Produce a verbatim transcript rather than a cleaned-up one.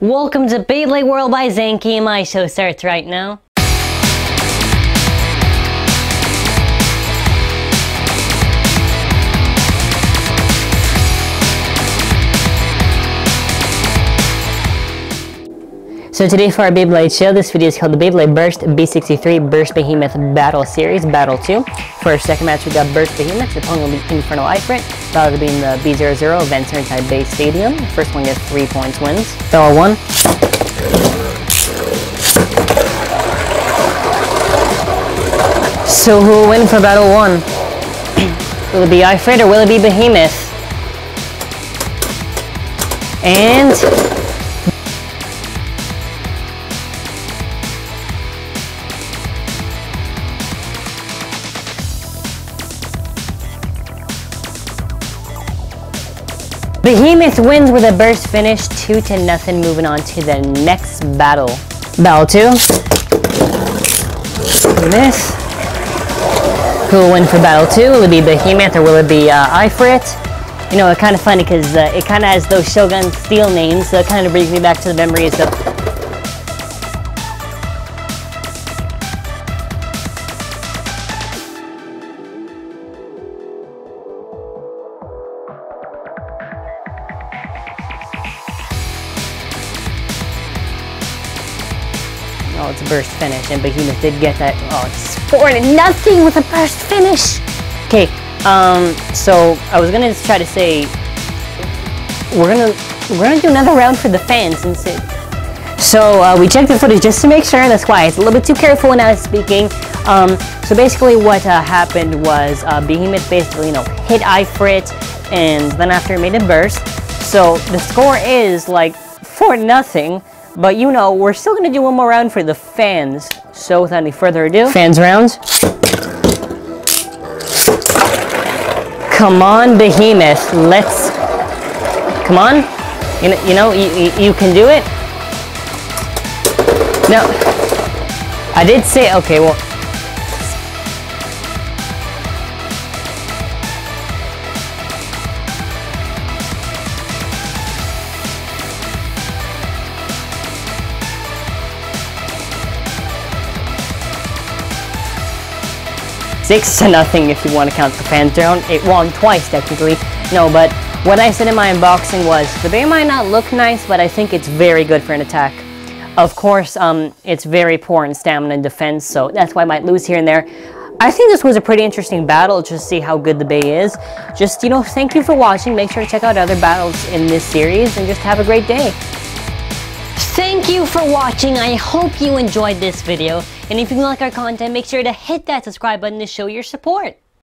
Welcome to Beyblade World by Zankye, and my show starts right now. So today for our Beyblade show, this video is called the Beyblade Burst B sixty-three Burst Behemoth Battle Series, Battle two. For our second match, we got Burst Behemoth. The opponent will be Infernal Ifrit. Battle will be in the B zero zero Venture Type Bay Stadium. The first one gets three points wins. Battle one. So who will win for battle one? Will it be Ifrit or will it be Behemoth? And... Behemoth wins with a burst finish, two to nothing. Moving on to the next battle. Battle two. Behemoth. Who will win for battle two? Will it be Behemoth or will it be uh, Ifrit? You know, it's kind of funny because uh, it kind of has those Shogun Steel names, so it kind of brings me back to the memories of. Oh, it's a burst finish, and Behemoth did get that. Oh, it's four to nothing with a burst finish. Okay, um, so I was gonna just try to say we're gonna we're gonna do another round for the fans and see. So uh, we checked the footage just to make sure. That's why it's a little bit too careful when I was speaking. Um, so basically, what uh, happened was uh, Behemoth basically, you know, hit Ifrit, and then after it made a burst. So the score is like four to nothing. But you know, we're still gonna do one more round for the fans. So without any further ado, fans round. Come on, Behemoth, let's, come on. You know, you, know, you, you, you can do it. No, I did say, okay, well. Six to nothing if you want to count the fans down. It won twice technically. No, but what I said in my unboxing was the bay might not look nice, but I think it's very good for an attack. Of course, um, it's very poor in stamina and defense, so that's why I might lose here and there. I think this was a pretty interesting battle, just to see how good the bay is. Just, you know, thank you for watching. Make sure to check out other battles in this series and just have a great day. Thank you for watching. I hope you enjoyed this video. And if you like our content, make sure to hit that subscribe button to show your support.